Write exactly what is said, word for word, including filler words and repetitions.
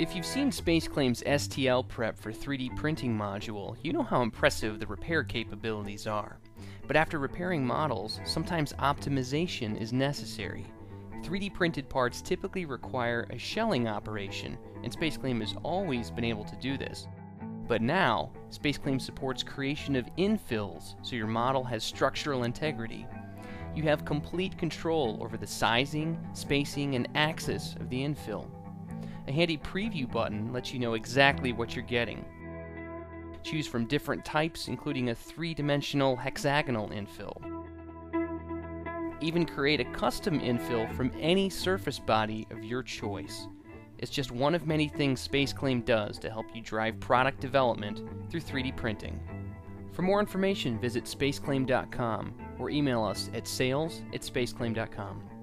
If you've seen SpaceClaim's S T L prep for three D printing module, you know how impressive the repair capabilities are. But after repairing models, sometimes optimization is necessary. three D printed parts typically require a shelling operation, and SpaceClaim has always been able to do this. But now, SpaceClaim supports creation of infills, so your model has structural integrity. You have complete control over the sizing, spacing, and axis of the infill. A handy preview button lets you know exactly what you're getting. Choose from different types, including a three-dimensional hexagonal infill. Even create a custom infill from any surface body of your choice. It's just one of many things SpaceClaim does to help you drive product development through three D printing. For more information, visit spaceclaim dot com or email us at sales at spaceclaim dot com.